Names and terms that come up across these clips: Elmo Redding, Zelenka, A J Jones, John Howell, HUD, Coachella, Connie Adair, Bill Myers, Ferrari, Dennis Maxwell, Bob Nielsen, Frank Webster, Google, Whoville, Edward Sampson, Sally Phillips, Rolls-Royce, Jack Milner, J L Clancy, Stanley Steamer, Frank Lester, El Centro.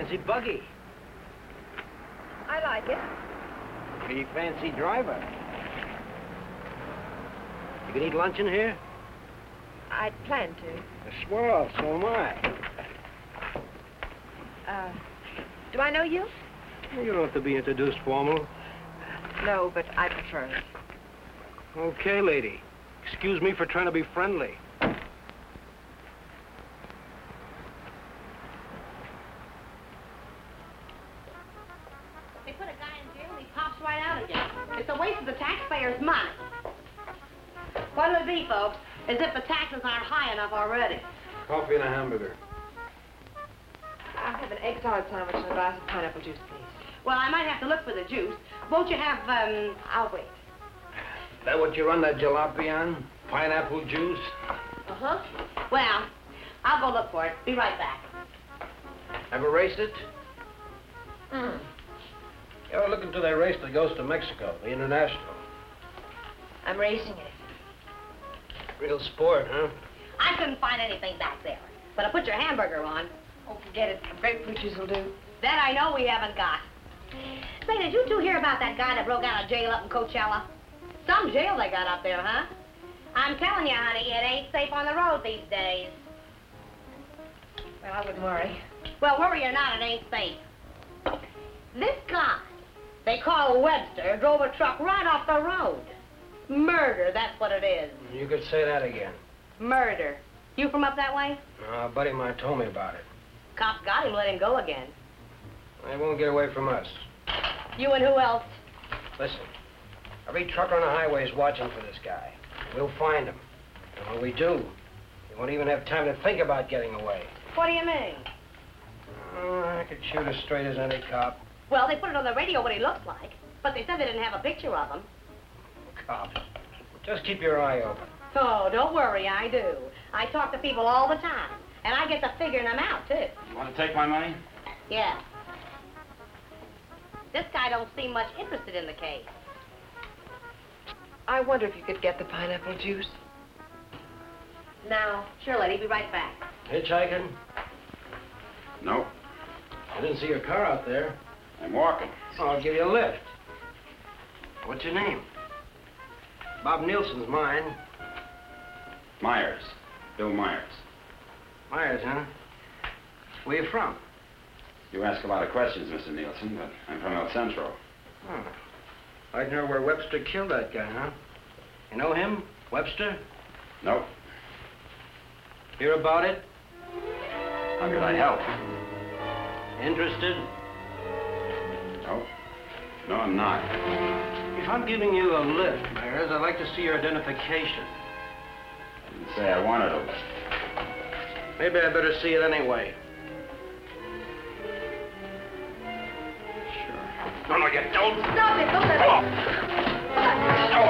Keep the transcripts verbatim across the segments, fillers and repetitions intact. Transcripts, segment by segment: fancy buggy. I like it. Pretty fancy driver. You can eat luncheon here? I'd planned to. Swell, so am I. Uh, do I know you? Well, you don't have to be introduced formal. No, but I prefer it. Okay, lady. Excuse me for trying to be friendly. They put a guy in jail and he pops right out again. It's a waste of the taxpayers' money. What'll it be, folks? As if the taxes aren't high enough already. Coffee and a hamburger. I'll have an egg salad sandwich and a glass of pineapple juice, please. Well, I might have to look for the juice. Won't you have, um, I'll wait. Is that what you run that jalopy on? Pineapple juice? Uh-huh. Well, I'll go look for it. Be right back. Ever raced it? Mm. You ever look until they race the Ghost of Mexico, the International? I'm racing it. Real sport, huh? I couldn't find anything back there. But I put your hamburger on. Oh, forget it. Grapefruit juice will do. That I know we haven't got. Say, did you two hear about that guy that broke out of jail up in Coachella? Some jail they got up there, huh? I'm telling you, honey, it ain't safe on the road these days. Well, I wouldn't worry. Well, worry or not, it ain't safe. This guy, they call Webster, drove a truck right off the road. Murder, that's what it is. You could say that again. Murder. You from up that way? No, a buddy of mine told me about it. Cops got him, let him go again. They won't get away from us. You and who else? Listen, every trucker on the highway is watching for this guy. We'll find him. And when we do, we won't even have time to think about getting away. What do you mean? Oh, I could shoot as straight as any cop. Well, they put it on the radio what he looked like, but they said they didn't have a picture of him. Cop. Just keep your eye open. Oh, don't worry, I do. I talk to people all the time, and I get to figuring them out, too. You want to take my money? Yeah. This guy don't seem much interested in the case. I wonder if you could get the pineapple juice. Now, sure, lady, be right back. Hitchhiking? No. I didn't see your car out there. I'm walking. Oh, I'll give you a lift. What's your name? Bob Nielsen's mine. Myers. Bill Myers. Myers, huh? Where you from? You ask a lot of questions, Mister Nielsen, but I'm from El Centro. Hmm. I'd know where Webster killed that guy, huh? You know him? Webster? Nope. Hear about it? How could I help? Interested? Nope. No, I'm not. If I'm giving you a lift, Myers, I'd like to see your identification. I didn't say I wanted a lift. Maybe I better see it anyway. Sure. No, no, you don't. Stop it, don't let it. Come on. No.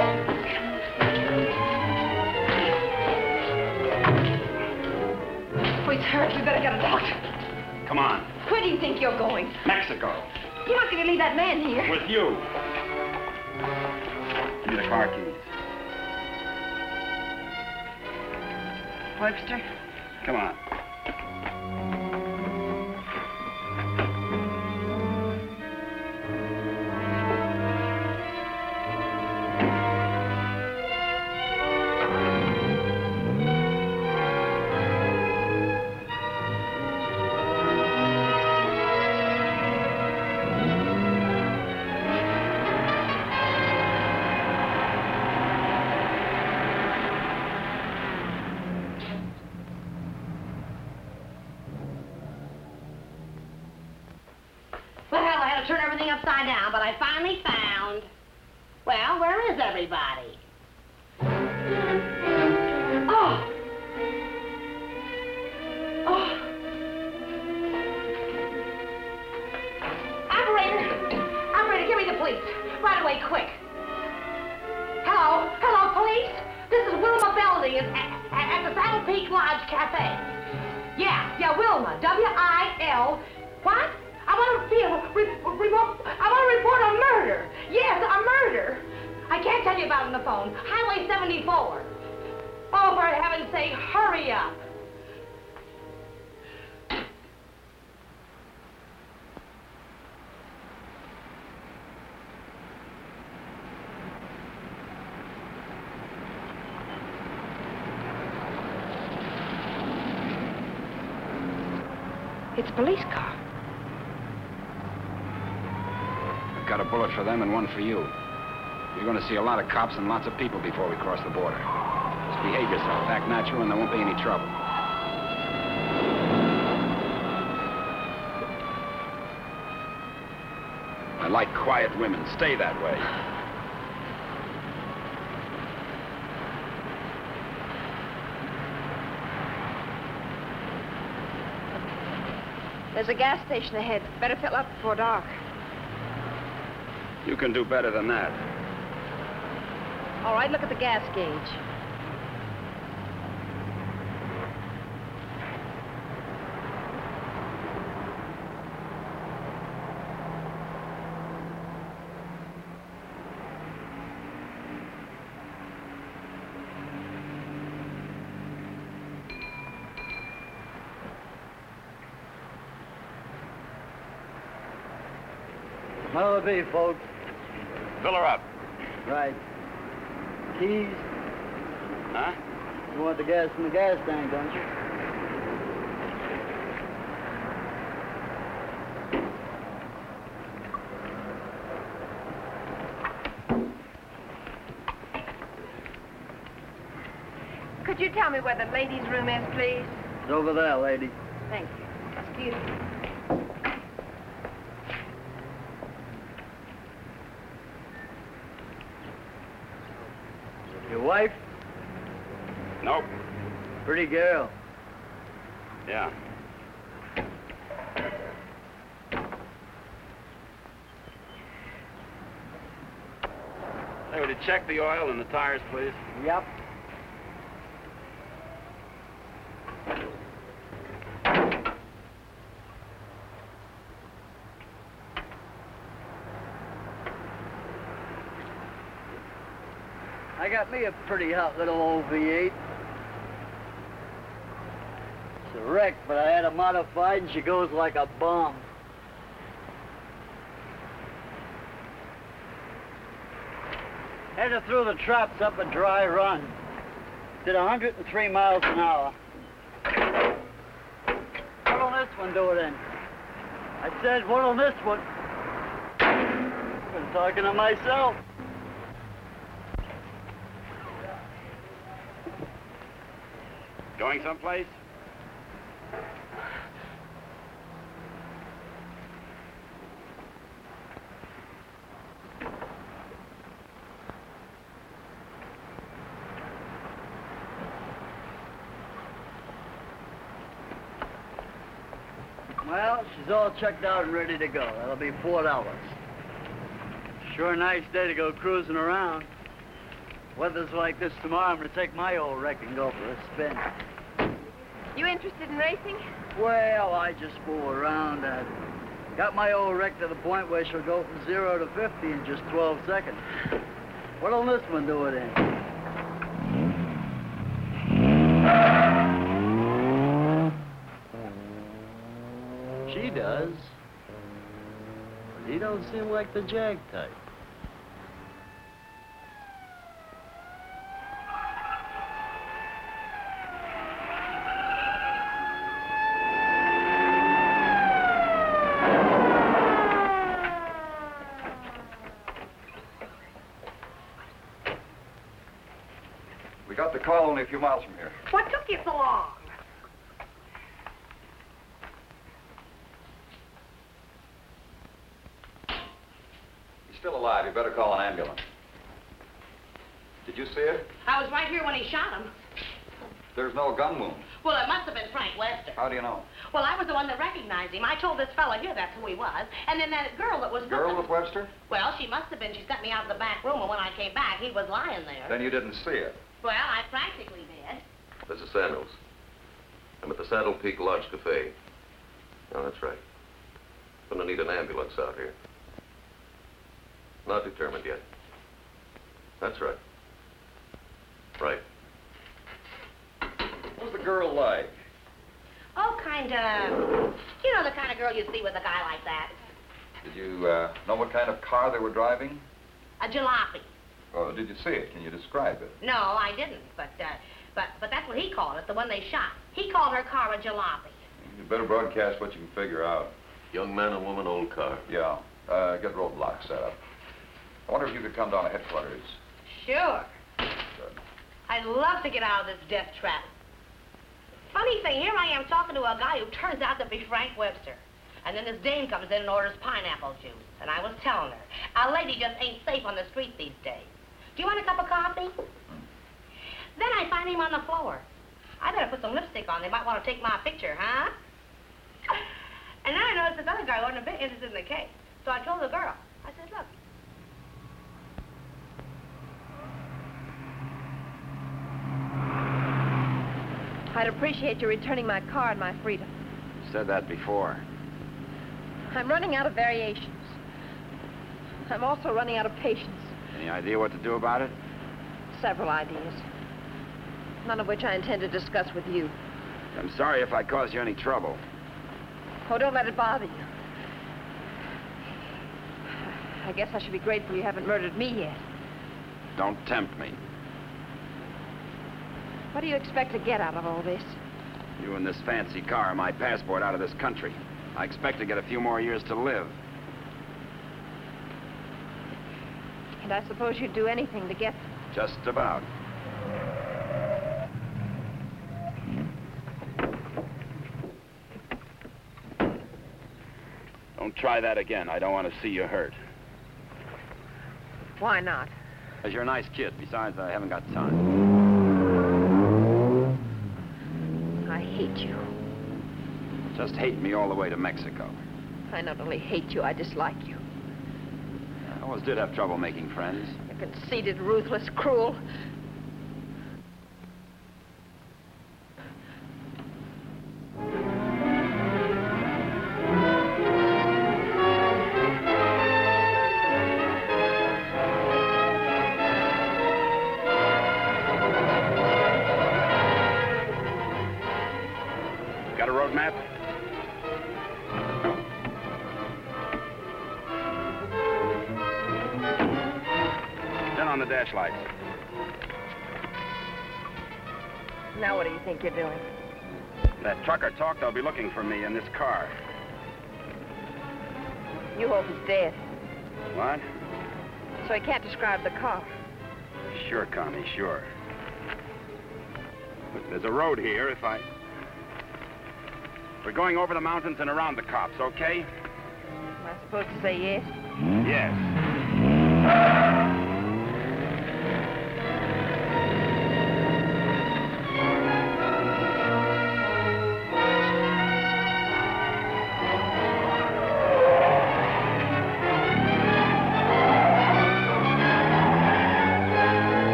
Oh, he's hurt. We better get a doctor. Come on. Where do you think you're going? Mexico. You're not going to leave that man here. With you. Give me the car keys. Webster? Come on. It's a police car. I've got a bullet for them and one for you. You're going to see a lot of cops and lots of people before we cross the border. Just behave yourself, act natural, and there won't be any trouble. I like quiet women. Stay that way. There's a gas station ahead. Better fill up before dark. You can do better than that. All right, look at the gas gauge. That'll be, folks. Fill her up. Right. Keys? Huh? You want the gas in the gas tank, don't you? Could you tell me where the ladies' room is, please? It's over there, lady. Thank you. Excuse me. Wife? Nope. Pretty girl. Yeah. Hey, would you check the oil and the tires, please? Yep. I got me a pretty hot little old V eight. It's a wreck, but I had her modified and she goes like a bomb. Had her through the traps up a dry run. Did one hundred and three miles an hour. What'll this one do then? I said, what'll this one? I've been talking to myself. Going someplace? Well, she's all checked out and ready to go. That'll be four dollars. Sure nice day to go cruising around. Weather's like this tomorrow, I'm gonna take my old wreck and go for a spin. You interested in racing? Well, I just fool around. I got my old wreck to the point where she'll go from zero to fifty in just twelve seconds. What'll this one do it in? She does. But he don't seem like the jag type. Only a few miles from here. What took you so long? He's still alive. You better call an ambulance. Did you see it? I was right here when he shot him. There's no gun wound. Well, it must have been Frank Lester. How do you know? Well, I was the one that recognized him. I told this fella here that's who he was. And then that girl that was... Girl with Webster? Well, she must have been. She sent me out of the back room, and when I came back, he was lying there. Then you didn't see it. Well, I practically did. Missus Sandals, I'm at the Saddle Peak Lodge Cafe. No, that's right. Gonna need an ambulance out here. Not determined yet. That's right. Right. What was the girl like? Oh, kind of... You know the kind of girl you see with a guy like that. Did you uh, know what kind of car they were driving? A jalopy. Oh, did you see it? Can you describe it? No, I didn't, but, uh, but, but that's what he called it, the one they shot. He called her car a jalopy. You better broadcast what you can figure out. Young man and woman, old car. Yeah. Uh, get roadblocks set up. I wonder if you could come down to headquarters. Sure. Good. I'd love to get out of this death trap. Funny thing, here I am talking to a guy who turns out to be Frank Webster. And then this dame comes in and orders pineapple juice. And I was telling her, our lady just ain't safe on the street these days. Do you want a cup of coffee? Hmm. Then I find him on the floor. I better put some lipstick on. They might want to take my picture, huh? And then I noticed this other guy wasn't a bit interested in the case. So I told the girl. I said, look. I'd appreciate you returning my car and my freedom. You said that before. I'm running out of variations. I'm also running out of patience. Any idea what to do about it? Several ideas. None of which I intend to discuss with you. I'm sorry if I caused you any trouble. Oh, don't let it bother you. I guess I should be grateful you haven't murdered me yet. Don't tempt me. What do you expect to get out of all this? You and this fancy car are my passport out of this country. I expect to get a few more years to live. And I suppose you'd do anything to get them. Just about. Don't try that again. I don't want to see you hurt. Why not? Because you're a nice kid. Besides, I haven't got time. I hate you. Just hate me all the way to Mexico. I not only hate you, I dislike you. I always did have trouble making friends. You're conceited, ruthless, cruel. Now what do you think you're doing? That trucker talked, they'll be looking for me in this car. You hope he's dead. What? So he can't describe the car. Sure, Connie, sure. Look, there's a road here if I... We're going over the mountains and around the cops, okay? Am I supposed to say yes? Yes.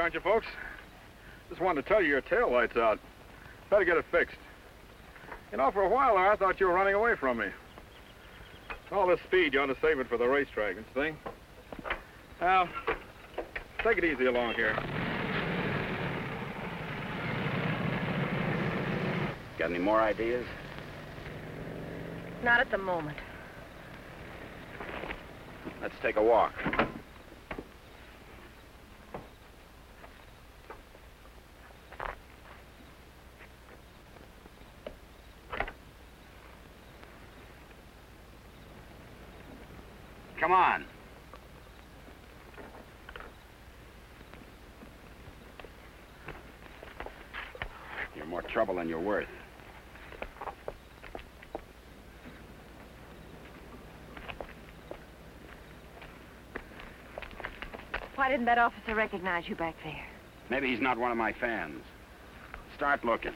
Aren't you folks? Just wanted to tell you your taillight's out. Better get it fixed. You know, for a while there, I thought you were running away from me. All this speed, you ought to save it for the racetrack and thing. Now, take it easy along here. Got any more ideas? Not at the moment. Let's take a walk. Come on. You're more trouble than you're worth. Why didn't that officer recognize you back there? Maybe he's not one of my fans. Start looking.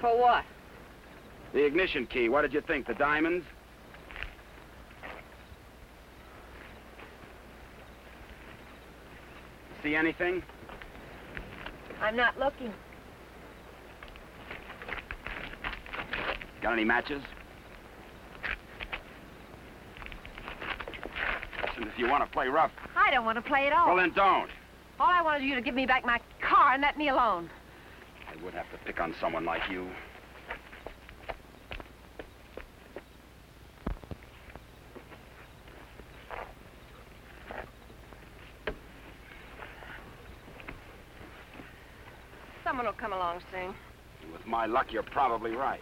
For what? The ignition key. What did you think? The diamonds? See anything? I'm not looking. Got any matches? Listen, if you want to play rough... I don't want to play at all. Well, then don't. All I want is you to give me back my car and let me alone. I would have to pick on someone like you. Someone will come along soon. With my luck, you're probably right.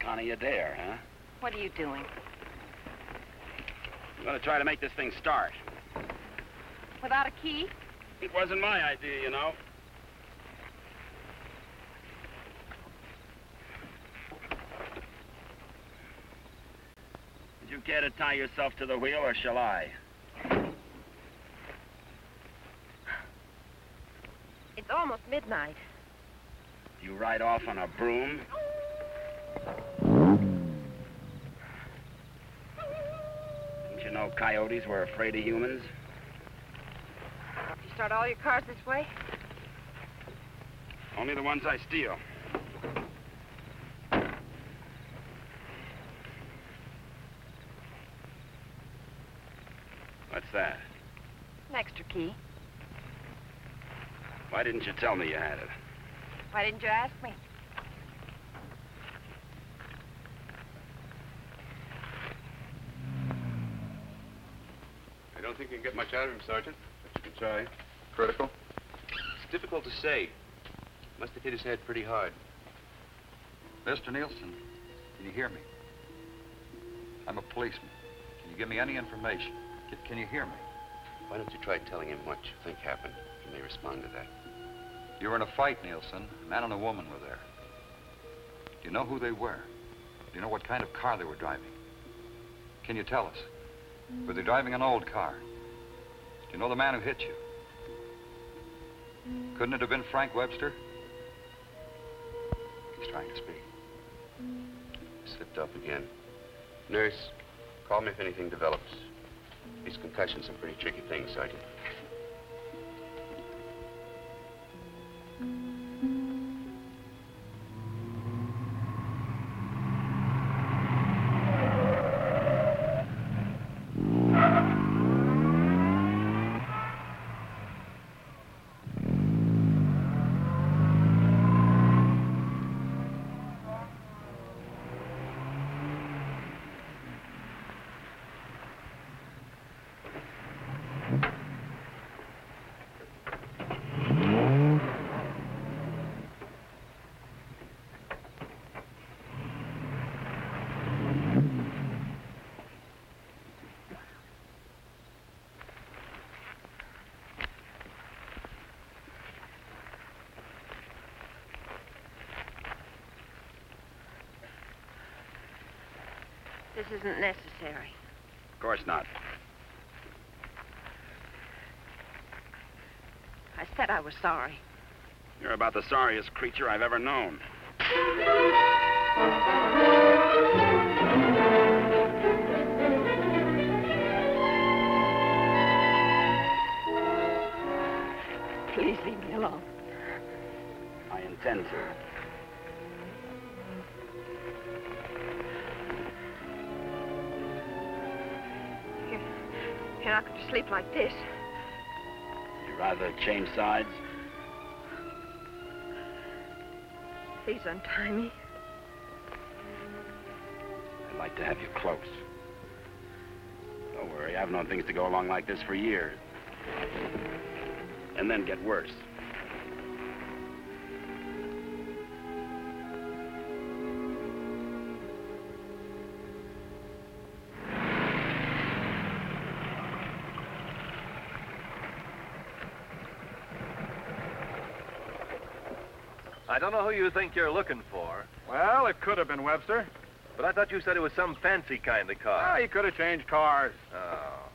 Connie Adair, huh? What are you doing? I'm gonna try to make this thing start. Without a key? It wasn't my idea, you know. Did you care to tie yourself to the wheel, or shall I? It's almost midnight. You ride off on a broom? Didn't you know coyotes were afraid of humans? You start all your cars this way? Only the ones I steal. What's that? An extra key. Why didn't you tell me you had it? Why didn't you ask me? I don't think you can get much out of him, Sergeant. But you can try. Critical? It's difficult to say. Must have hit his head pretty hard. Mister Nielsen, can you hear me? I'm a policeman. Can you give me any information? Can, can you hear me? Why don't you try telling him what you think happened? He may respond to that. You were in a fight, Nielsen. A man and a woman were there. Do you know who they were? Do you know what kind of car they were driving? Can you tell us? Were they driving an old car? Do you know the man who hit you? Couldn't it have been Frank Webster? He's trying to speak. Slipped up again. Nurse, call me if anything develops. These concussions are pretty tricky things, Sergeant. This isn't necessary. Of course not. I said I was sorry. You're about the sorriest creature I've ever known. Please leave me alone. I intend to. You're not going to sleep like this. You'd rather change sides? Please untie me. I'd like to have you close. Don't worry, I've known things to go along like this for years. And then get worse. I don't know who you think you're looking for. Well, it could have been Webster. But I thought you said it was some fancy kind of car. Ah, you could have changed cars. Oh.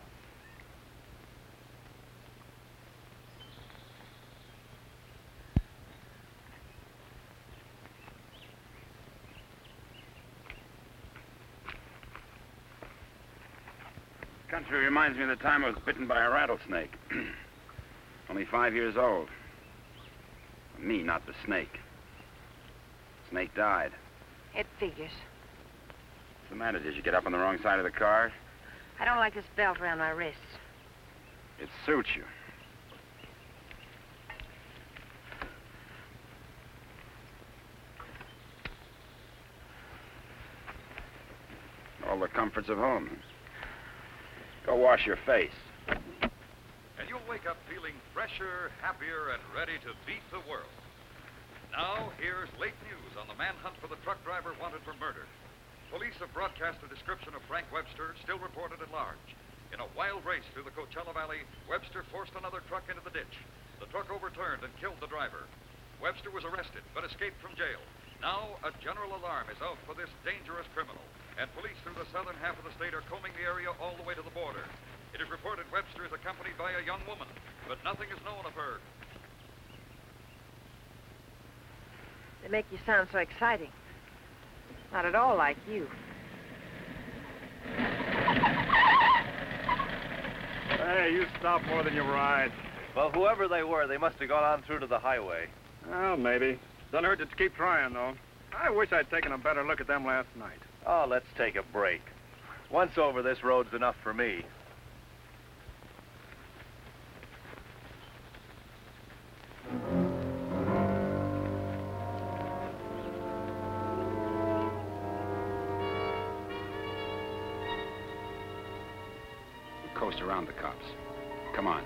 Country reminds me of the time I was bitten by a rattlesnake. Only five years old. Me, not the snake. Snake died. It figures. What's the matter? Did you get up on the wrong side of the car? I don't like this belt around my wrists. It suits you. All the comforts of home. Go wash your face. And you'll wake up feeling fresher, happier, and ready to beat the world. Now, here's late news on the manhunt for the truck driver wanted for murder. Police have broadcast a description of Frank Webster, still reported at large. In a wild race through the Coachella Valley, Webster forced another truck into the ditch. The truck overturned and killed the driver. Webster was arrested, but escaped from jail. Now, a general alarm is out for this dangerous criminal, and police through the southern half of the state are combing the area all the way to the border. It is reported Webster is accompanied by a young woman, but nothing is known of her. They make you sound so exciting. Not at all like you. Hey, you stop more than you ride. Well, whoever they were, they must have gone on through to the highway. Well, maybe. Doesn't hurt to keep trying, though. I wish I'd taken a better look at them last night. Oh, let's take a break. Once over, this road's enough for me. Coast around the cops. Come on.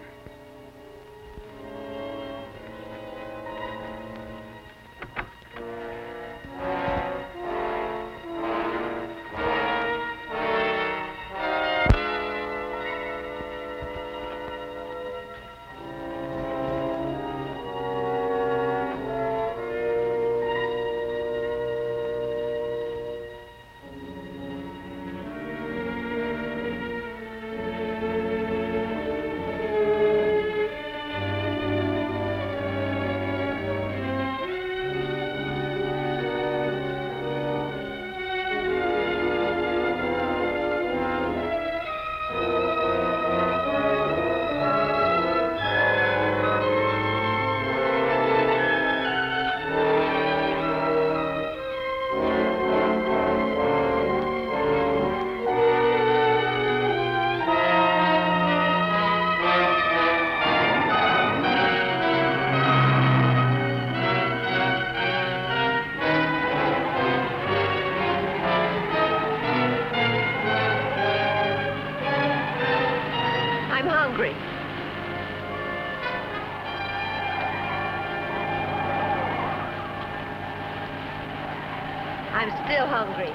I'm still hungry.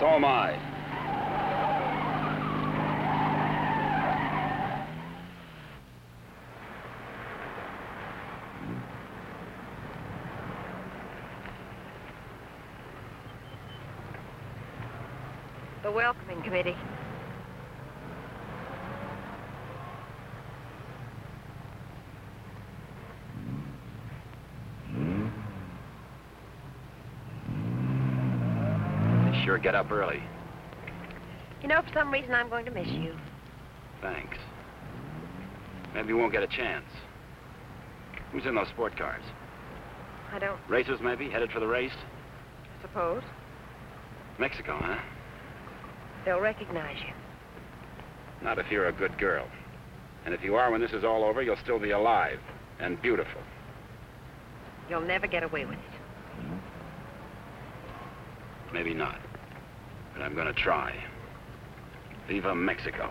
So am I. The welcoming committee. Sure, get up early. You know, for some reason, I'm going to miss you. Thanks. Maybe you won't get a chance. Who's in those sport cars? I don't... Racers, maybe? Headed for the race? I suppose. Mexico, huh? They'll recognize you. Not if you're a good girl. And if you are, when this is all over, you'll still be alive and beautiful. You'll never get away with it. Maybe not. But I'm gonna try. Viva Mexico.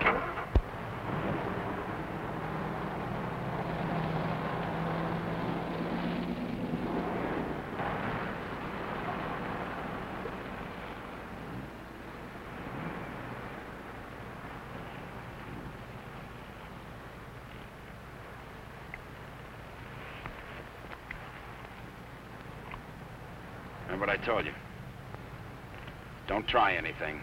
Remember what I told you. Don't try anything.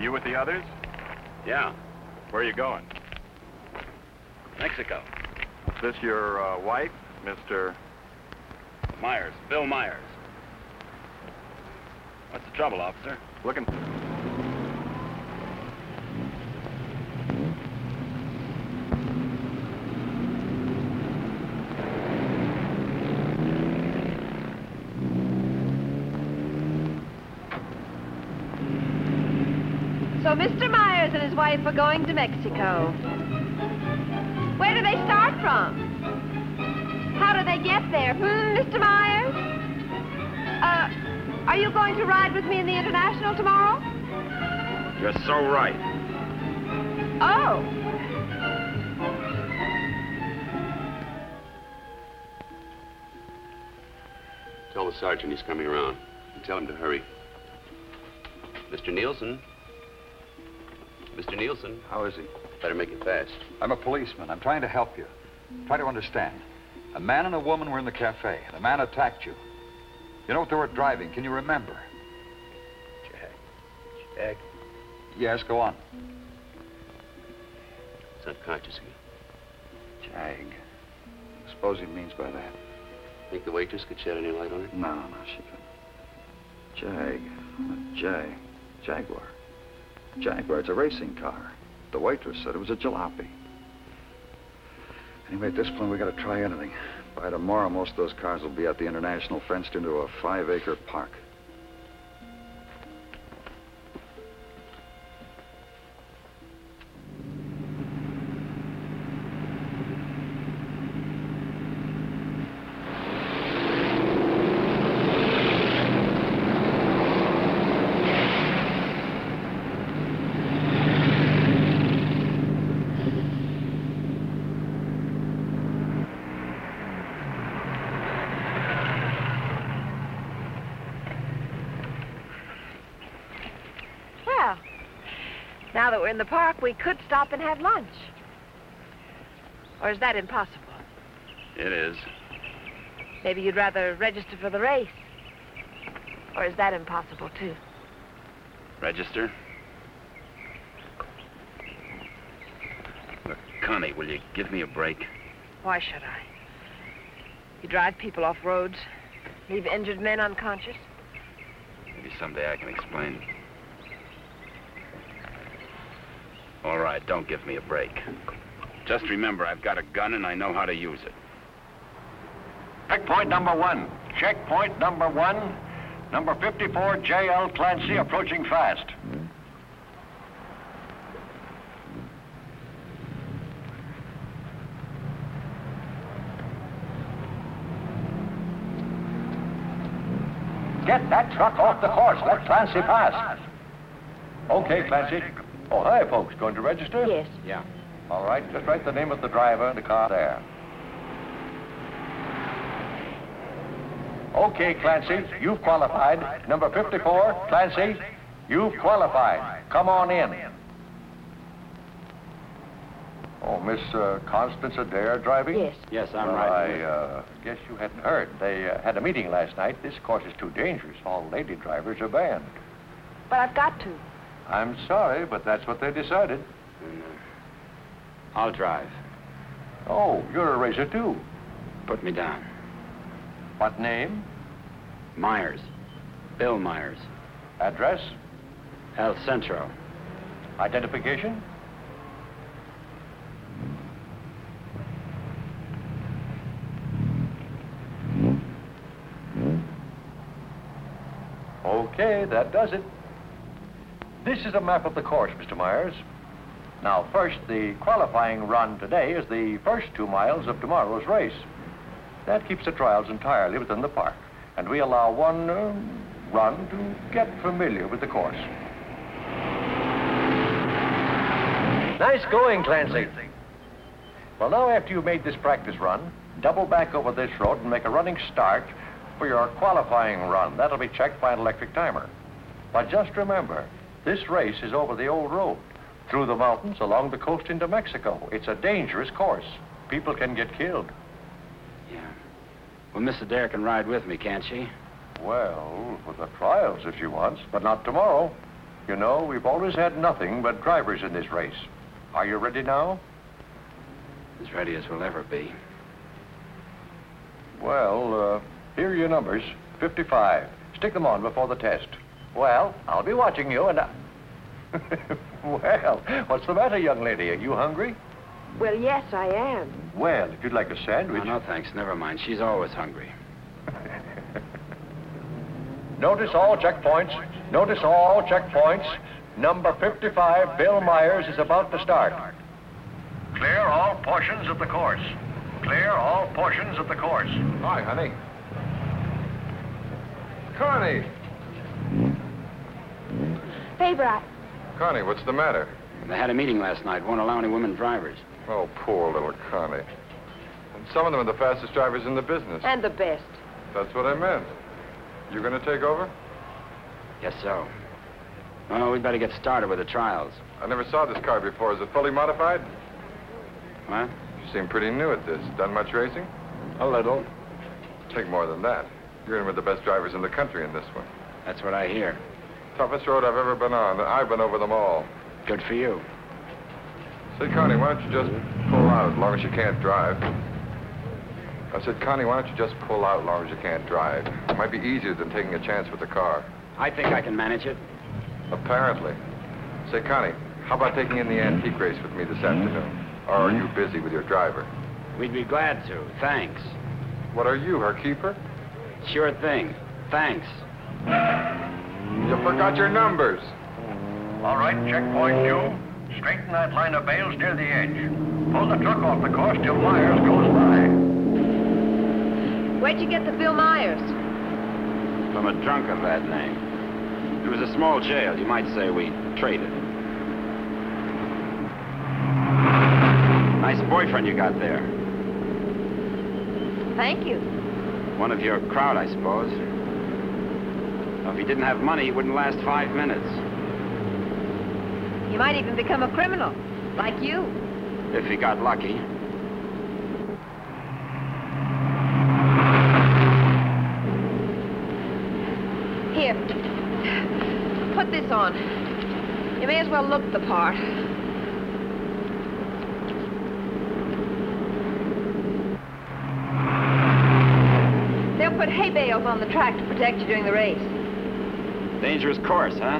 You with the others? Yeah. Where are you going? Mexico. Is this your uh, wife, Mister Myers? Bill Myers. What's the trouble, officer? Looking. So Mister Myers and his wife are going to Mexico. Where do they start from? How do they get there? Hmm, Mister Myers? Uh, are you going to ride with me in the International tomorrow? You're so right. Oh. Tell the sergeant he's coming around. And tell him to hurry. Mister Nielsen? Mister Nielsen. How is he? Better make it fast. I'm a policeman. I'm trying to help you. Try to understand. A man and a woman were in the cafe. The man attacked you. You know what they were driving. Can you remember? Jack. Jack. Yes, go on. It's unconscious again. Jag. I suppose he means by that. Think the waitress could shed any light on it? No, no, she couldn't. Jag. Jag. Jaguar. Jaguar, it's a racing car. The waitress said it was a jalopy. Anyway, at this point, we gotta try anything. By tomorrow, most of those cars will be at the International fenced into a five-acre park. Now that we're in the park, we could stop and have lunch. Or is that impossible? It is. Maybe you'd rather register for the race. Or is that impossible, too? Register? Look, Connie, will you give me a break? Why should I? You drive people off roads, leave injured men unconscious. Maybe someday I can explain. All right, don't give me a break. Just remember, I've got a gun and I know how to use it. Checkpoint number one. Checkpoint number one. Number fifty-four, J L Clancy, approaching fast. Get that truck off the course. Let Clancy pass. Okay, Clancy. Oh, hi, folks. Going to register? Yes. Yeah. All right. Just write the name of the driver and the car there. Okay, Clancy. You've qualified. Number fifty-four, Clancy. You've qualified. Come on in. Oh, Miss uh, Constance Adair driving? Yes. Yes, I'm well, right. I uh, guess you hadn't heard. They uh, had a meeting last night. This course is too dangerous. All lady drivers are banned. But I've got to. I'm sorry, but that's what they decided. Mm. I'll drive. Oh, you're a racer, too. Put me down. What name? Myers. Bill Myers. Address? El Centro. Identification? Okay, that does it. This is a map of the course, Mister Myers. Now, first, the qualifying run today is the first two miles of tomorrow's race. That keeps the trials entirely within the park, and we allow one uh, run to get familiar with the course. Nice going, Clancy. Well, now, after you've made this practice run, double back over this road and make a running start for your qualifying run. That'll be checked by an electric timer. But just remember, This race is over the old road, through the mountains, along the coast into Mexico. It's a dangerous course. People can get killed. Yeah. Well, Miss Adair can ride with me, can't she? Well, for the trials, if she wants, but not tomorrow. You know, we've always had nothing but drivers in this race. Are you ready now? As ready as we'll ever be. Well, uh, here are your numbers. fifty-five. Stick them on before the test. Well, I'll be watching you and I... Well, what's the matter, young lady? Are you hungry? Well, yes, I am. Well, if you'd like a sandwich... No, no, thanks. Never mind. She's always hungry. Notice all checkpoints. Notice all checkpoints. Number fifty-five, Bill Myers, is about to start. Clear all portions of the course. Clear all portions of the course. Hi, honey. Connie! Favor, I... Connie, what's the matter? They had a meeting last night. Won't allow any women drivers. Oh, poor little Connie. And some of them are the fastest drivers in the business. And the best. That's what I meant. You going to take over? Yes, so. Well, we'd better get started with the trials. I never saw this car before. Is it fully modified? What? You seem pretty new at this. Done much racing? A little. Take more than that. You're in with the best drivers in the country in this one. That's what I hear. Toughest road I've ever been on. I've been over them all. Good for you. Say, Connie, why don't you just pull out as long as you can't drive? I said, Connie, why don't you just pull out as long as you can't drive? It might be easier than taking a chance with the car. I think I can manage it. Apparently. Say, Connie, how about taking in the antique race with me this afternoon? Or are you busy with your driver? We'd be glad to, thanks. What are you, her keeper? Sure thing, thanks. You forgot your numbers. All right, checkpoint two. Straighten that line of bales near the edge. Pull the truck off the course till Myers goes by. Where'd you get the Bill Myers? From a drunk of that name. It was a small jail. You might say we traded. Nice boyfriend you got there. Thank you. One of your crowd, I suppose. Well, if he didn't have money, he wouldn't last five minutes. He might even become a criminal, like you. If he got lucky. Here, put this on. You may as well look the part. They'll put hay bales on the track to protect you during the race. Dangerous course, huh?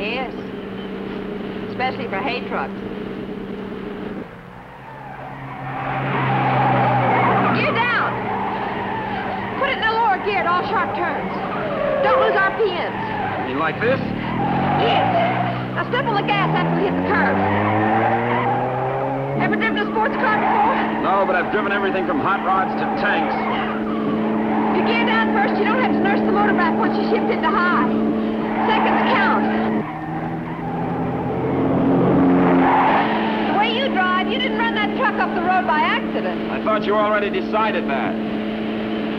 Yes. Especially for hay trucks. Gear down! Put it in the lower gear at all sharp turns. Don't lose R P Ms. You mean like this? Yes. Now step on the gas after we hit the curve. Ever driven a sports car before? No, but I've driven everything from hot rods to tanks. If you gear down first, you don't have to nurse the motor back once you shift into high. Seconds count. You didn't run that truck up the road by accident. I thought you already decided that.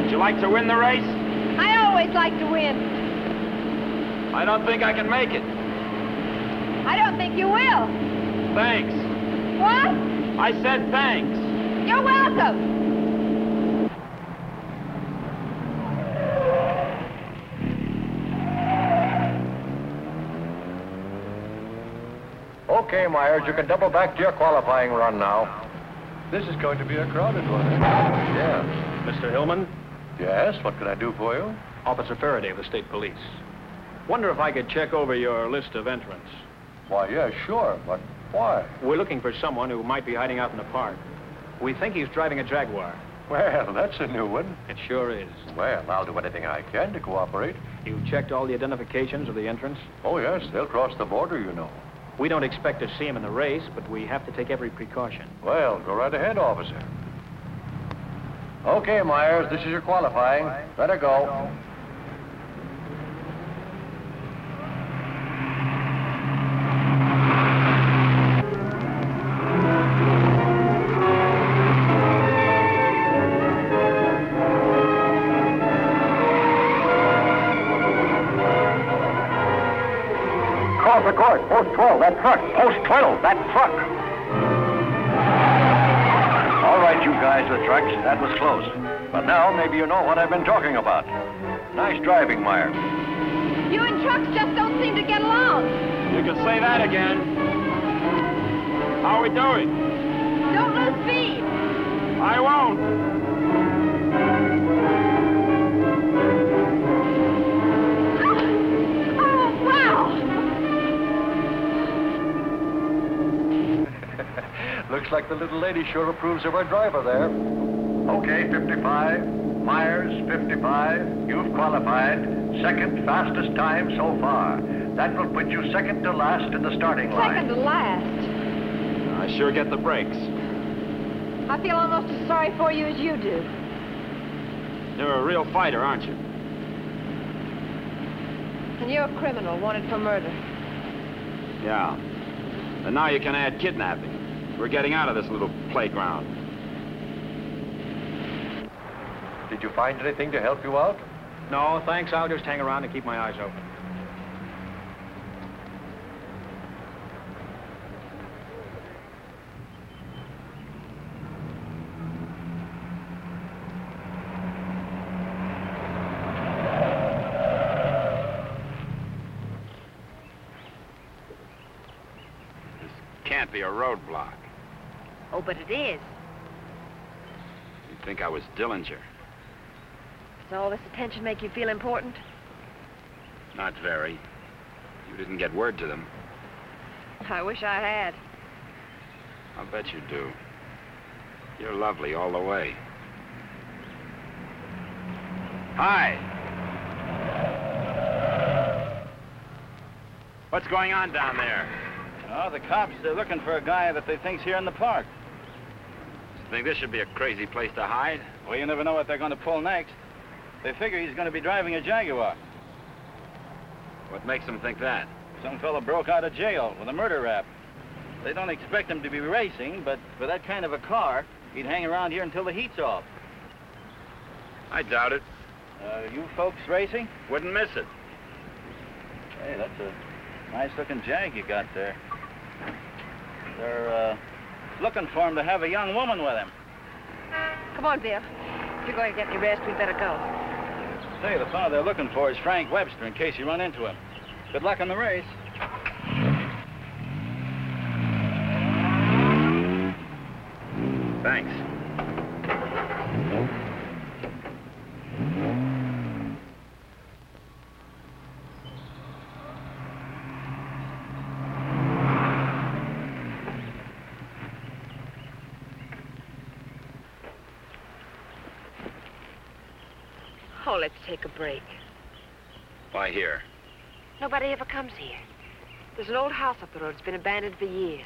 Would you like to win the race? I always like to win. I don't think I can make it. I don't think you will. Thanks. What? I said thanks. You're welcome. Okay, Myers, you can double back to your qualifying run now. This is going to be a crowded one, eh? Yes. Mister Hillman? Yes, what can I do for you? Officer Faraday of the State Police. Wonder if I could check over your list of entrants. Why, yeah, sure, but why? We're looking for someone who might be hiding out in the park. We think he's driving a Jaguar. Well, that's a new one. It sure is. Well, I'll do anything I can to cooperate. You've checked all the identifications of the entrants? Oh, yes, they'll cross the border, you know. We don't expect to see him in the race, but we have to take every precaution. Well, go right ahead, officer. Okay, Myers, this is your qualifying. Let her go. the course. Post twelve, that truck. Post twelve, that truck. All right, you guys with trucks. That was close. But now maybe you know what I've been talking about. Nice driving, Meyer. You and trucks just don't seem to get along. You can say that again. How are we doing? Don't lose speed. I won't. Looks like the little lady sure approves of our driver there. Okay, fifty-five. Myers, fifty-five. You've qualified. Second fastest time so far. That will put you second to last in the starting line. Second to last. I sure get the breaks. I feel almost as sorry for you as you do. You're a real fighter, aren't you? And you're a criminal wanted for murder. Yeah. And now you can add kidnapping. We're getting out of this little playground. Did you find anything to help you out? No, thanks. I'll just hang around and keep my eyes open. This can't be a roadblock. Oh, but it is. You'd think I was Dillinger. Does all this attention make you feel important? Not very. You didn't get word to them. I wish I had. I'll bet you do. You're lovely all the way. Hi! What's going on down there? Oh, the cops, they're looking for a guy that they think's here in the park. Think this should be a crazy place to hide? Well, you never know what they're going to pull next. They figure he's going to be driving a Jaguar. What makes them think that? Some fellow broke out of jail with a murder rap. They don't expect him to be racing, but for that kind of a car, he'd hang around here until the heat's off. I doubt it. Uh, you folks racing? Wouldn't miss it. Hey, that's a nice-looking Jag you got there. They're, uh... looking for him to have a young woman with him. Come on, Bill. If you're going to get your rest, we better go. Say, the fellow they're looking for is Frank Webster, in case you run into him. Good luck in the race. Thanks. Let's take a break. Why here? Nobody ever comes here. There's an old house up the road. It's been abandoned for years.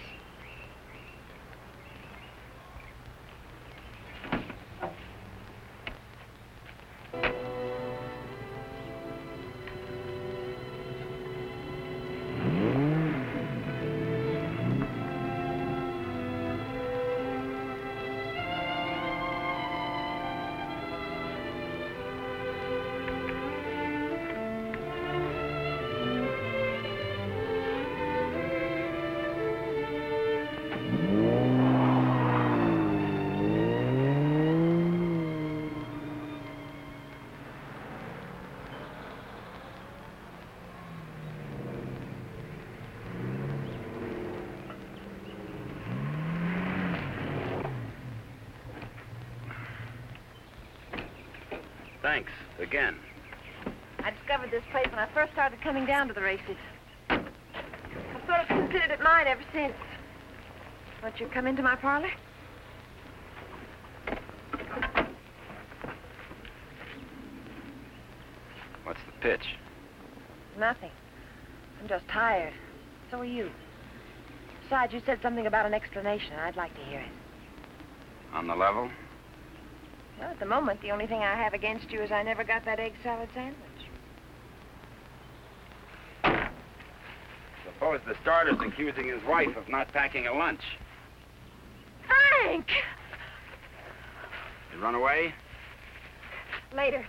Thanks, again. I discovered this place when I first started coming down to the races. I've sort of considered it mine ever since. Won't you come into my parlor? What's the pitch? Nothing. I'm just tired. So are you. Besides, you said something about an explanation. I'd like to hear it. On the level? Well, at the moment, the only thing I have against you is I never got that egg salad sandwich. Suppose the starter's accusing his wife of not packing a lunch. Frank! You run away? Later.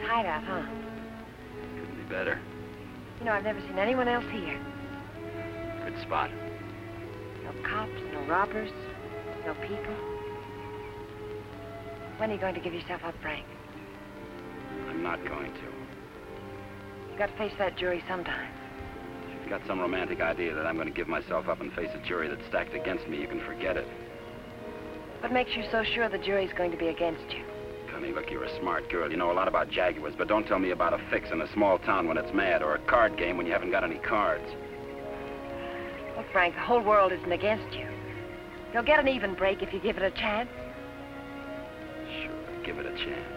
Edward's hideout, huh? Couldn't be better. You know, I've never seen anyone else here. Good spot. No cops, no robbers, no people. When are you going to give yourself up, Frank? I'm not going to. You've got to face that jury sometime. If you've got some romantic idea that I'm going to give myself up and face a jury that's stacked against me, you can forget it. What makes you so sure the jury's going to be against you? Connie, look, you're a smart girl. You know a lot about Jaguars, but don't tell me about a fix in a small town when it's mad, or a card game when you haven't got any cards. Well, Frank, the whole world isn't against you. You'll get an even break if you give it a chance. Sure, give it a chance.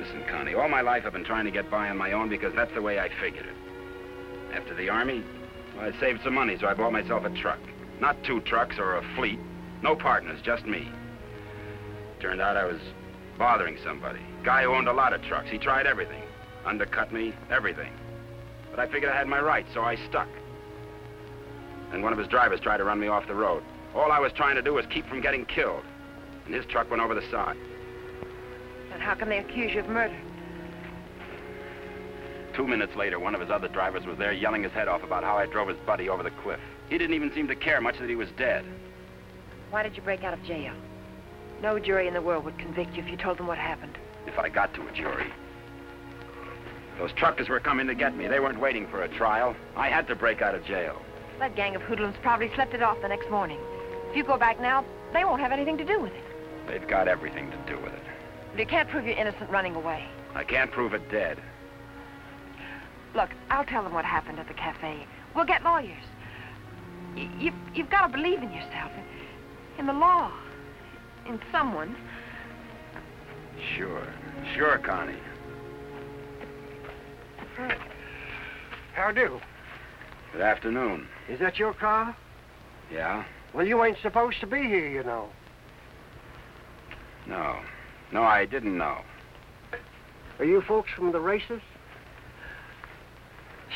Listen, Connie, all my life I've been trying to get by on my own because that's the way I figured it. After the Army, well, I saved some money, so I bought myself a truck. Not two trucks or a fleet. No partners, just me. Turned out I was bothering somebody. Guy who owned a lot of trucks. He tried everything. Undercut me, everything. But I figured I had my rights, so I stuck. And one of his drivers tried to run me off the road. All I was trying to do was keep from getting killed. And his truck went over the side. But how can they accuse you of murder? Two minutes later, one of his other drivers was there yelling his head off about how I drove his buddy over the cliff. He didn't even seem to care much that he was dead. Why did you break out of jail? No jury in the world would convict you if you told them what happened. If I got to a jury. Those truckers were coming to get me. They weren't waiting for a trial. I had to break out of jail. That gang of hoodlums probably slept it off the next morning. If you go back now, they won't have anything to do with it. They've got everything to do with it. But you can't prove you're innocent running away. I can't prove it dead. Look, I'll tell them what happened at the cafe. We'll get lawyers. Y you've, you've got to believe in yourself, in the law, in someone. Sure. Sure, Connie. Frank. How do? Good afternoon. Is that your car? Yeah. Well, you ain't supposed to be here, you know. No. No, I didn't know. Are you folks from the races?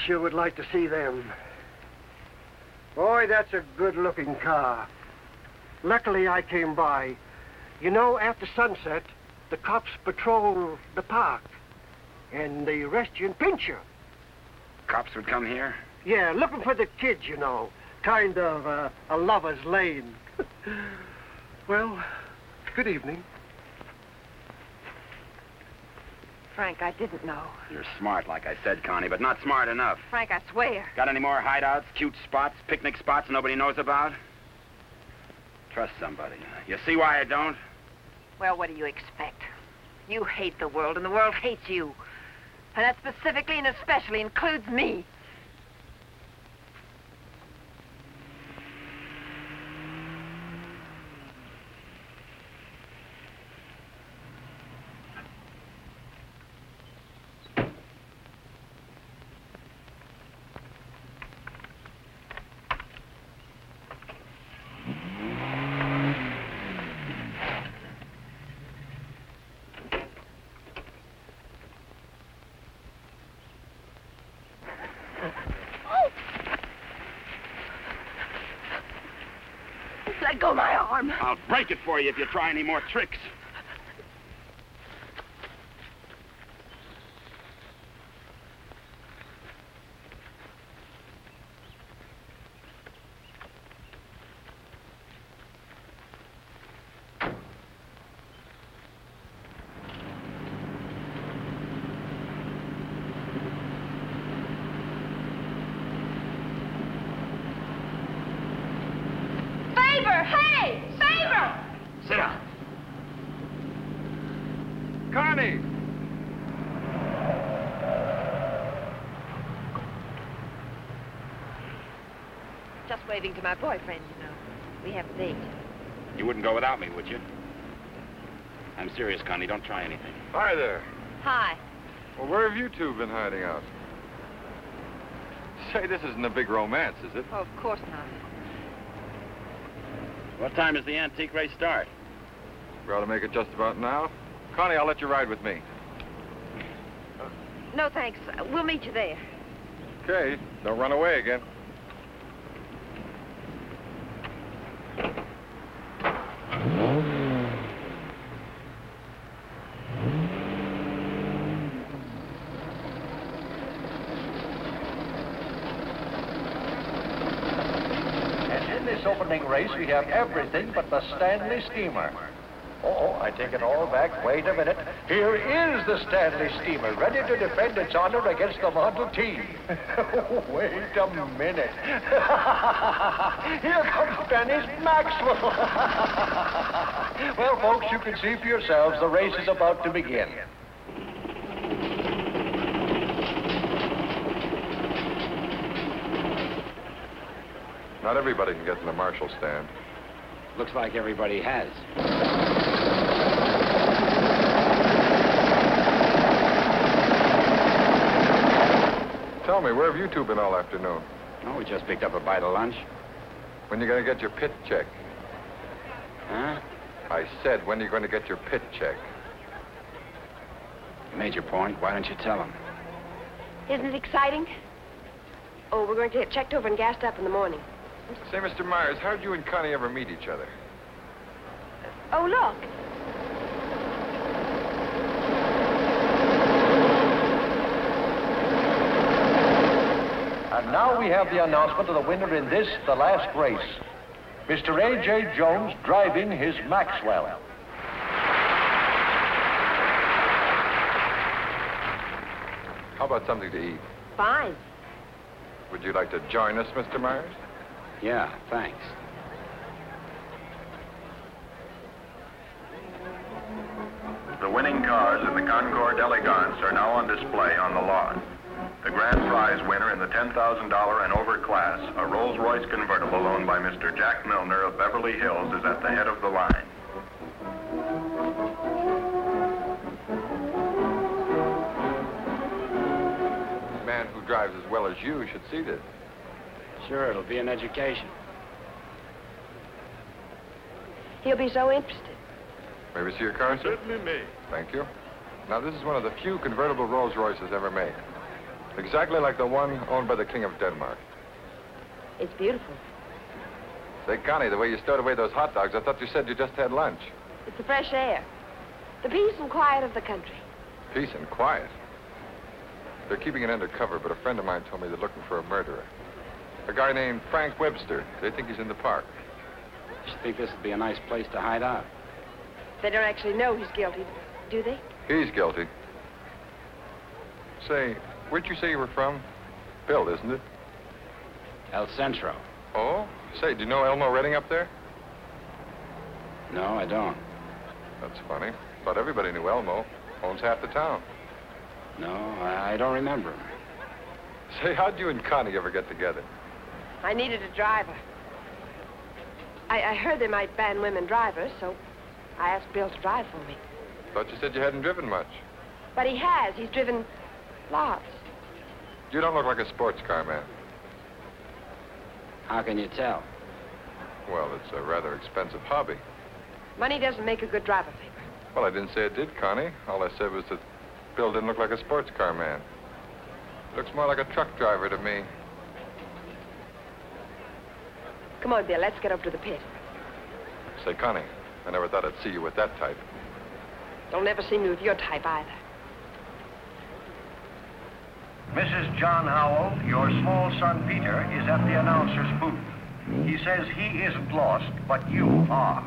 Sure would like to see them. Boy, that's a good-looking car. Luckily, I came by. You know, after sunset, the cops patrol the park, and they arrest you and pinch you. Cops would come here? Yeah, looking for the kids, you know. Kind of uh, a lover's lane. Well, good evening. Frank, I didn't know. You're smart, like I said, Connie, but not smart enough. Frank, I swear. Got any more hideouts, cute spots, picnic spots nobody knows about? Trust somebody. You see why I don't? Well, what do you expect? You hate the world, and the world hates you. And that specifically and especially includes me. Let go of my arm. I'll break it for you if you try any more tricks. Hey, Favor! Sit down. Connie! Just waving to my boyfriend, you know. We have a date. You wouldn't go without me, would you? I'm serious, Connie. Don't try anything. Hi there. Hi. Well, where have you two been hiding out? Say, this isn't a big romance, is it? Oh, of course not. What time does the antique race start? We ought to make it just about now. Connie, I'll let you ride with me. No, thanks. We'll meet you there. Okay. Don't run away again. this opening race, we have everything but the Stanley Steamer. Oh, I take it all back. Wait a minute. Here is the Stanley Steamer, ready to defend its honor against the Model T. Wait a minute. Here comes Dennis Maxwell. Well, folks, you can see for yourselves the race is about to begin. Not everybody can get to the marshal stand. Looks like everybody has. Tell me, where have you two been all afternoon? Oh, we just picked up a bite of lunch. When are you going to get your pit check? Huh? I said, when are you going to get your pit check? You made your point. Why don't you tell him? Isn't it exciting? Oh, we're going to get checked over and gassed up in the morning. Say, Mister Myers, how'd you and Connie ever meet each other? Oh, look. And now we have the announcement of the winner in this, the last race. Mister A J Jones driving his Maxwell. How about something to eat? Fine. Would you like to join us, Mister Myers? Yeah, thanks. The winning cars in the Concours d'Elegance are now on display on the lawn. The grand prize winner in the ten thousand dollar and over class, a Rolls-Royce convertible owned by Mister Jack Milner of Beverly Hills, is at the head of the line. A man who drives as well as you should see this. Sure, it'll be an education. He'll be so interested. May we see your car, sir? Certainly me. Thank you. Now, this is one of the few convertible Rolls-Royces ever made. Exactly like the one owned by the King of Denmark. It's beautiful. Say, Connie, the way you stowed away those hot dogs, I thought you said you just had lunch. It's the fresh air. The peace and quiet of the country. Peace and quiet? They're keeping it undercover, but a friend of mine told me they're looking for a murderer. A guy named Frank Webster. They think he's in the park. I should think this would be a nice place to hide out. They don't actually know he's guilty, do they? He's guilty. Say, where'd you say you were from? Bill, isn't it? El Centro. Oh? Say, do you know Elmo Redding up there? No, I don't. That's funny. Thought everybody knew Elmo. Owns half the town. No, I don't remember him. Say, how'd you and Connie ever get together? I needed a driver. I, I heard they might ban women drivers, so I asked Bill to drive for me. Thought you said you hadn't driven much. But he has. He's driven lots. You don't look like a sports car man. How can you tell? Well, it's a rather expensive hobby. Money doesn't make a good driver, paper. Well, I didn't say it did, Connie. All I said was that Bill didn't look like a sports car man. Looks more like a truck driver to me. Come on, Bill, let's get up to the pit. Say, Connie, I never thought I'd see you with that type. Don't ever see me with your type either. Missus John Howell, your small son Peter, is at the announcer's booth. He says he isn't lost, but you are.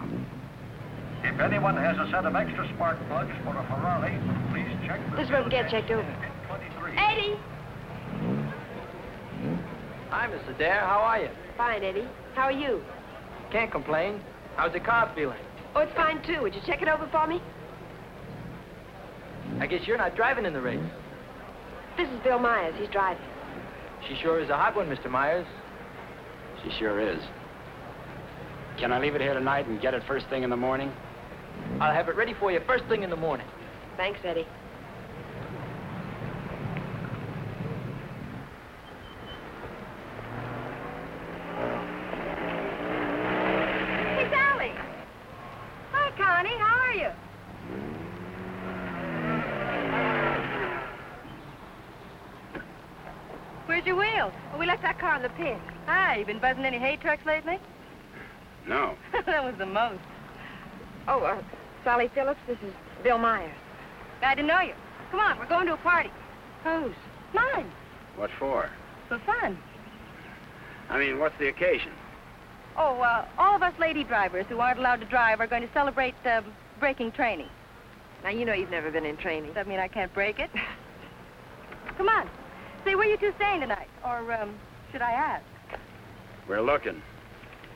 If anyone has a set of extra spark plugs for a Ferrari, please check. This will get checked over. Eddie! Hi, Miss Adair. How are you? Fine, Eddie. How are you? Can't complain. How's the car feeling? Oh, it's fine, too. Would you check it over for me? I guess you're not driving in the race. This is Bill Myers. He's driving. She sure is a hot one, Mister Myers. She sure is. Can I leave it here tonight and get it first thing in the morning? I'll have it ready for you first thing in the morning. Thanks, Eddie. Hey, Sally. Hi, Connie. How are you? Where's your wheels? Oh, we left our car in the pit. Hi, you been buzzing any hay trucks lately? No. That was the most. Oh, uh, Sally Phillips, this is Bill Myers. Glad to know you. Come on, we're going to a party. Whose? Mine. What for? For fun. I mean, what's the occasion? Oh, uh, all of us lady drivers who aren't allowed to drive are going to celebrate uh, braking training. Now, you know you've never been in training. Does that mean I can't break it? Come on. Say, where are you two staying tonight? Or um, should I ask? We're looking.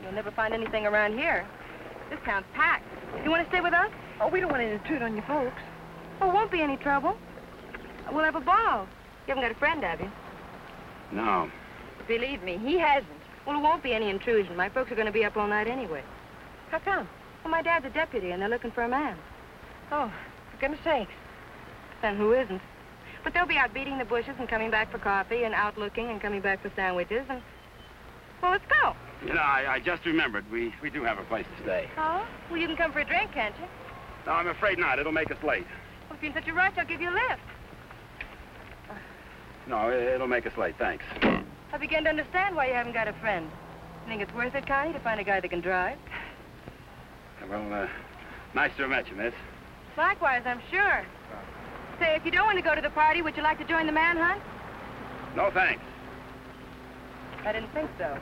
You'll never find anything around here. This town's packed. You want to stay with us? Oh, we don't want to intrude on you folks. Oh, it won't be any trouble. We'll have a ball. You haven't got a friend, have you? No. Believe me, he hasn't. Well, it won't be any intrusion. My folks are going to be up all night anyway. How come? Well, my dad's a deputy, and they're looking for a man. Oh, for goodness sakes. Then who isn't? But they'll be out beating the bushes and coming back for coffee and out looking and coming back for sandwiches and... Well, let's go. You know, I, I just remembered. We, we do have a place to stay. Oh? Well, you can come for a drink, can't you? No, I'm afraid not. It'll make us late. Well, if you're in such a rush, I'll give you a lift. No, it'll make us late, thanks. I begin to understand why you haven't got a friend. You think it's worth it, Connie, to find a guy that can drive? Well, uh, nice to have met you, miss. Likewise, I'm sure. Say, if you don't want to go to the party, would you like to join the manhunt? No, thanks. I didn't think so.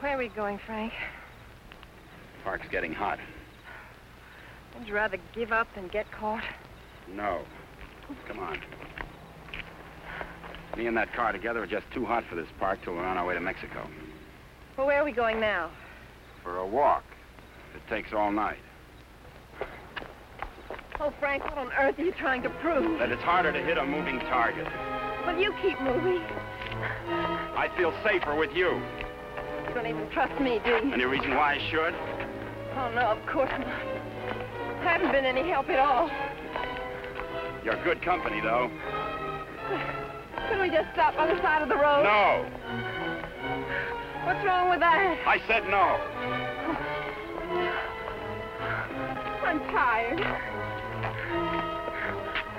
Where are we going, Frank? The park's getting hot. Would you rather give up than get caught? No. Come on. Me and that car together are just too hot for this park till we're on our way to Mexico. Well, where are we going now? For a walk. It takes all night. Oh, Frank, what on earth are you trying to prove? That it's harder to hit a moving target. Well, you keep moving. I feel safer with you. You don't even trust me, do you? Any reason why I should? Oh, no, of course not. I haven't been any help at all. You're good company, though. Couldn't we just stop on the side of the road? No. What's wrong with that? I said no. I'm tired.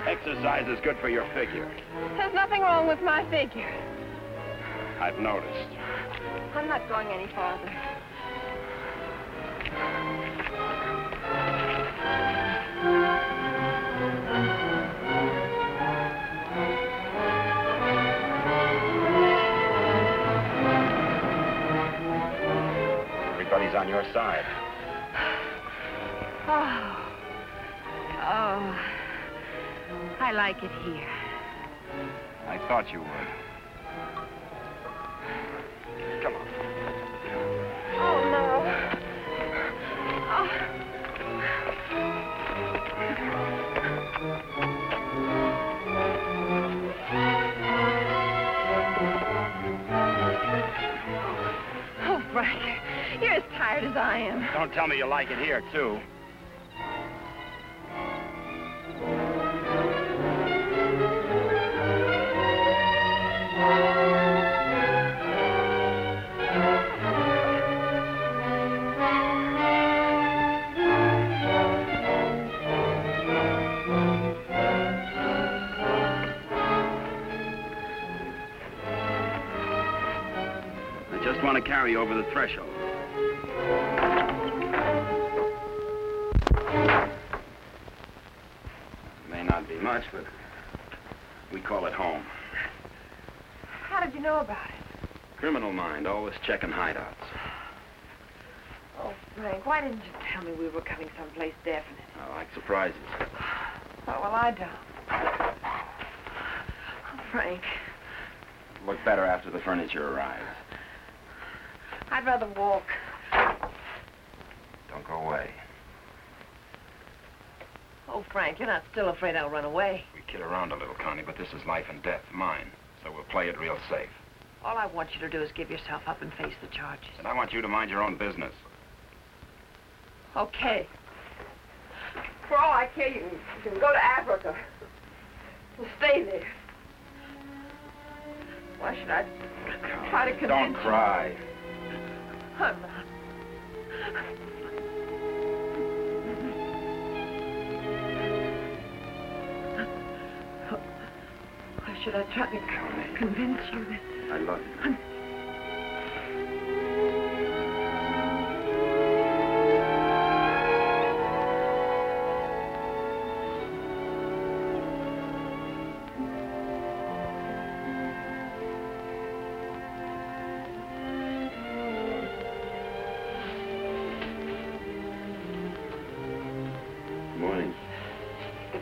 Exercise is good for your figure. There's nothing wrong with my figure. I've noticed. I'm not going any farther. Everybody's on your side. Oh. Oh. I like it here. I thought you would. Come on. Oh, no. Oh. Oh, Frank, you're as tired as I am. Don't tell me you like it here, too. Carry over the threshold. It may not be much, but we call it home. How did you know about it? Criminal mind, always checking hideouts. Oh, Frank, why didn't you tell me we were coming someplace definite? I like surprises. Oh, well, I don't. Oh, Frank. It'll look better after the furniture arrives. I'd rather walk. Don't go away. Oh, Frank, you're not still afraid I'll run away. We kid around a little, Connie, but this is life and death, mine. So we'll play it real safe. All I want you to do is give yourself up and face the charges. And I want you to mind your own business. Okay. For all I care, you can go to Africa. We'll stay there. Why should I try to convince you? Don't cry. I'm not. Why should I try to convince you that I love you? I'm...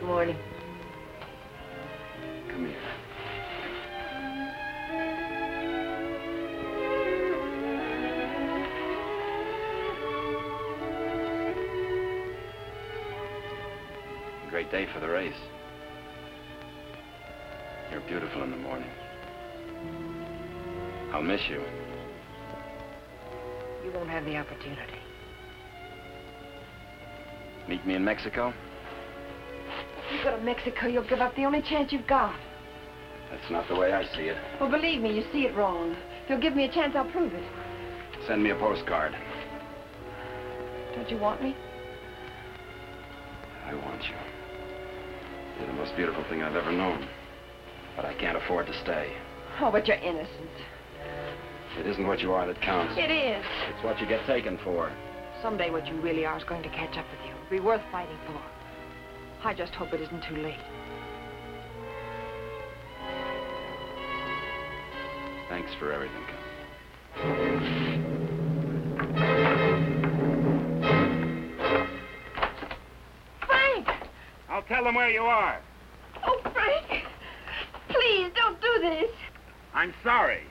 morning. Come here. Great day for the race. You're beautiful in the morning. I'll miss you. You won't have the opportunity. Meet me in Mexico? If you go to Mexico, you'll give up the only chance you've got. That's not the way I see it. Well, believe me, you see it wrong. If you'll give me a chance, I'll prove it. Send me a postcard. Don't you want me? I want you. You're the most beautiful thing I've ever known. But I can't afford to stay. Oh, but you're innocent. It isn't what you are that counts. It is. It's what you get taken for. Someday what you really are is going to catch up with you. It'll be worth fighting for. I just hope it isn't too late. Thanks for everything, Frank! I'll tell them where you are. Oh, Frank! Please, don't do this. I'm sorry.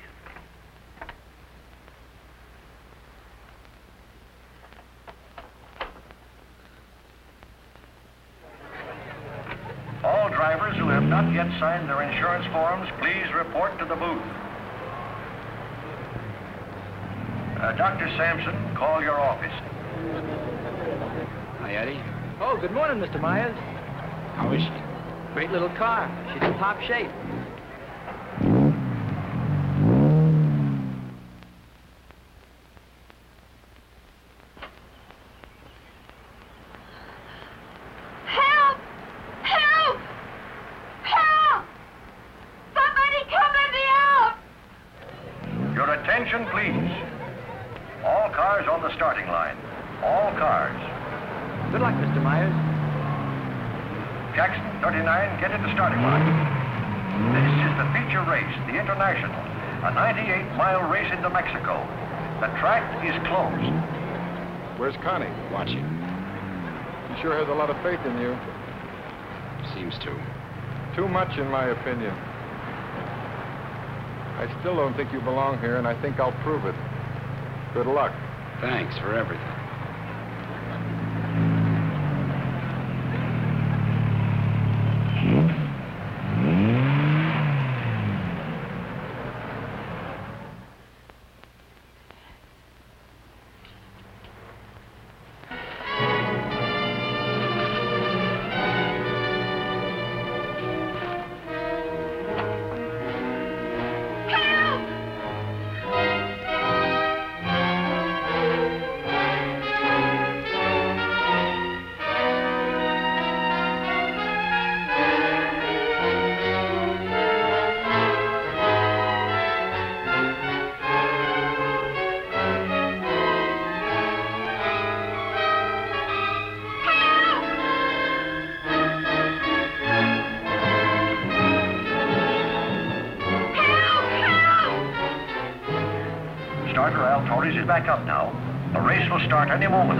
All drivers who have not yet signed their insurance forms, please report to the booth. Uh, Doctor Sampson, call your office. Hi, Eddie. Oh, good morning, Mister Myers. How is she? Great little car. She's in top shape. Attention, please. All cars on the starting line. All cars. Good luck, Mister Myers. Jackson, thirty-nine, get at the starting line. This is the feature race, the International, a ninety-eight mile race into Mexico. The track is closed. Where's Connie? Watching. She sure has a lot of faith in you. Seems to. Too much, in my opinion. I still don't think you belong here, and I think I'll prove it. Good luck. Thanks for everything. Torres is back up now. The race will start any moment.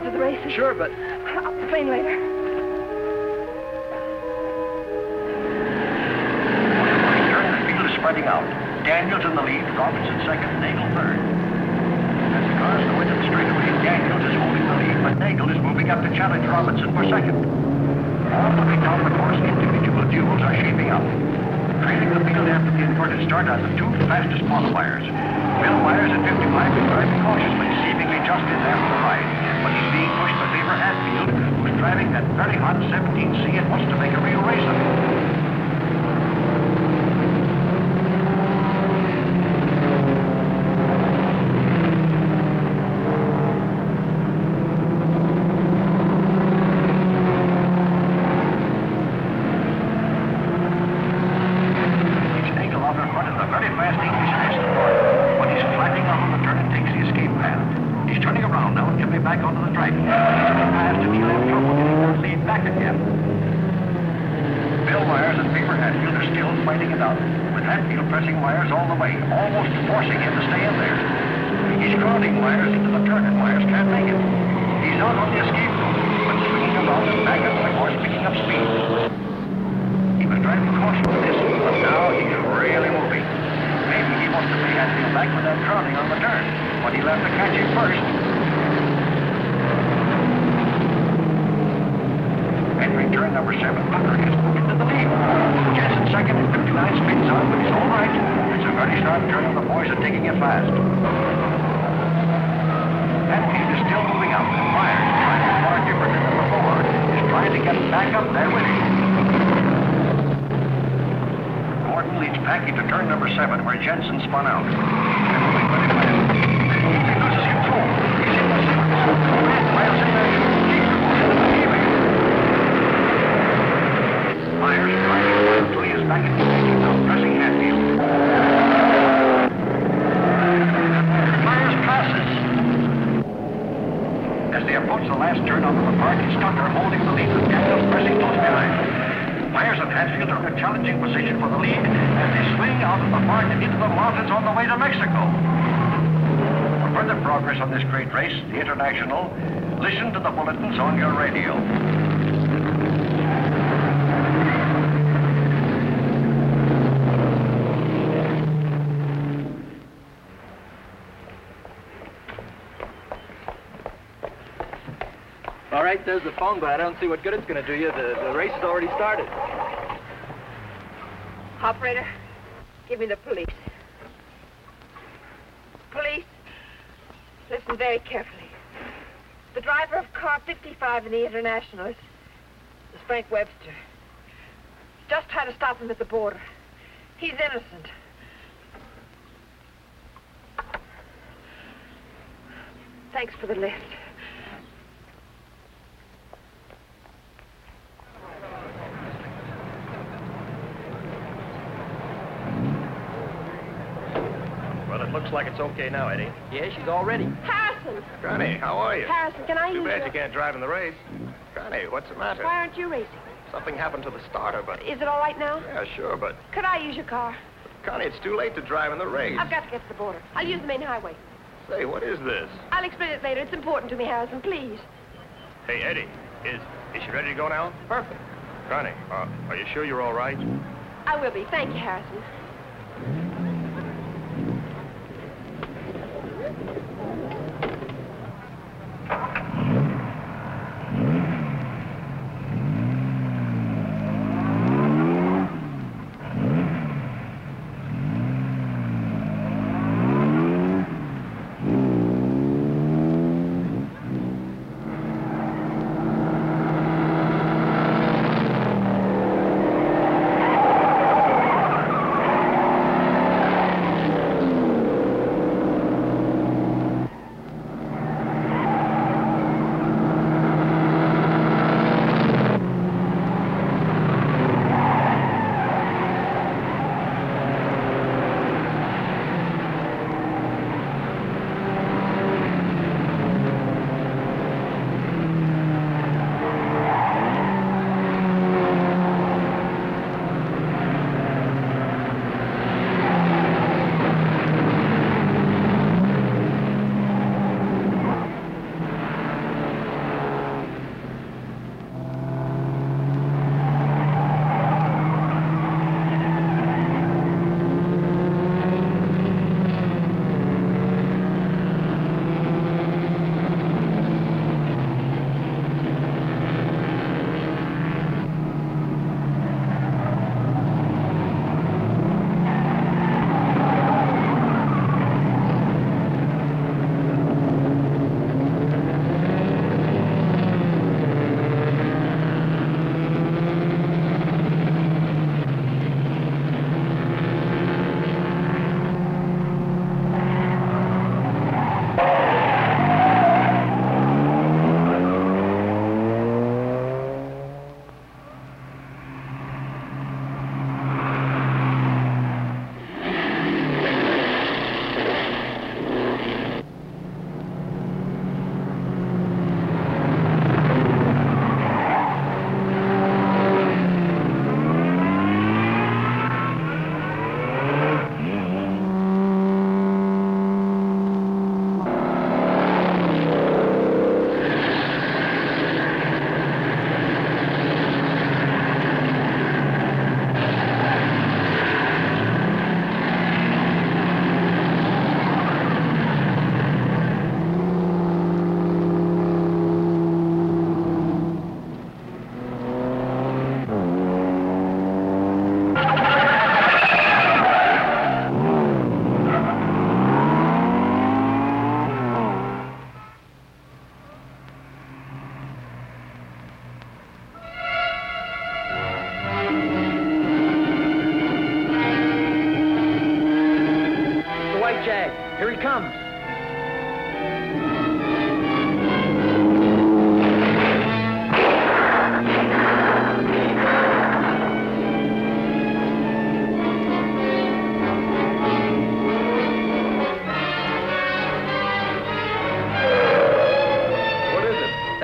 To the races? Sure, but... I'll explain later. The field is spreading out. Daniels in the lead, Robbins in second, Nagel third. As the cars go into the straightaway, Daniels is holding the lead, but Nagel is moving up to challenge Robinson for second. All the way down the course, individual duels are shaping up. Trailing the field after the inverted start are the two fastest qualifiers. Will Myers at fifty-five is driving cautiously, seemingly just in after the ride. but he's being pushed to favor Hatfield, who's driving that very hot seventeen C and wants to make a real race of it. There's the phone, but I don't see what good it's going to do you. The, the race has already started. Operator, give me the police. Police, listen very carefully. The driver of car fifty-five in the International is Frank Webster. Just try to stop him at the border. He's innocent. Thanks for the list. Looks like it's okay now, Eddie. Yeah, she's all ready. Harrison! Connie, how are you? Harrison, can I use you? Too bad you can't drive in the race. Connie, what's the matter? Why aren't you racing? Something happened to the starter, but... Is it all right now? Yeah, sure, but... Could I use your car? Connie, it's too late to drive in the race. I've got to get to the border. I'll use the main highway. Say, what is this? I'll explain it later. It's important to me, Harrison, please. Hey, Eddie, is, is she ready to go now? Perfect. Connie, uh, are you sure you're all right? I will be. Thank you, Harrison.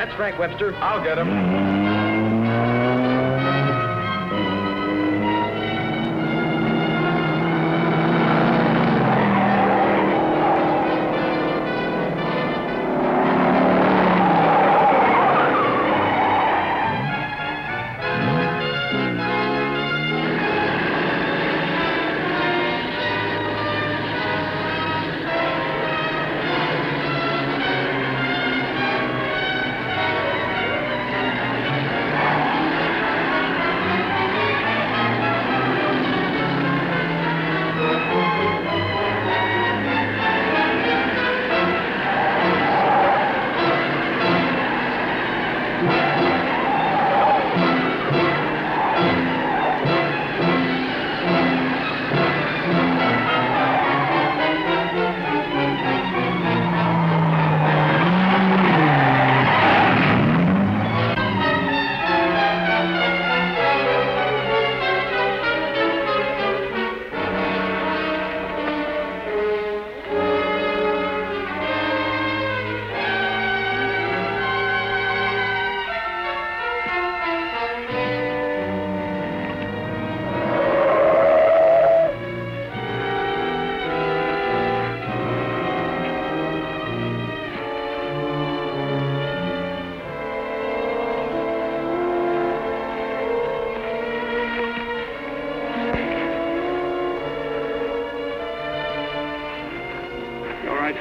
That's Frank Webster. I'll get him.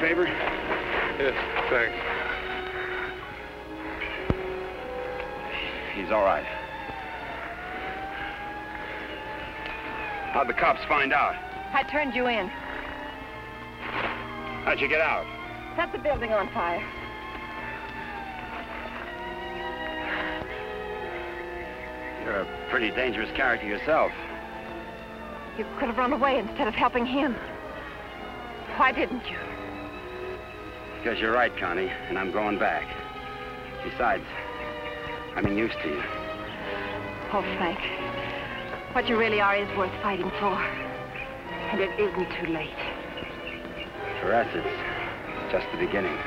Favor? Yes, thanks. He's all right. How'd the cops find out? I turned you in. How'd you get out? Set the building on fire. You're a pretty dangerous character yourself. You could have run away instead of helping him. Why didn't you? Because you're right, Connie, and I'm going back. Besides, I'm unused to you. Oh, Frank, what you really are is worth fighting for. And it isn't too late. For us, it's just the beginning.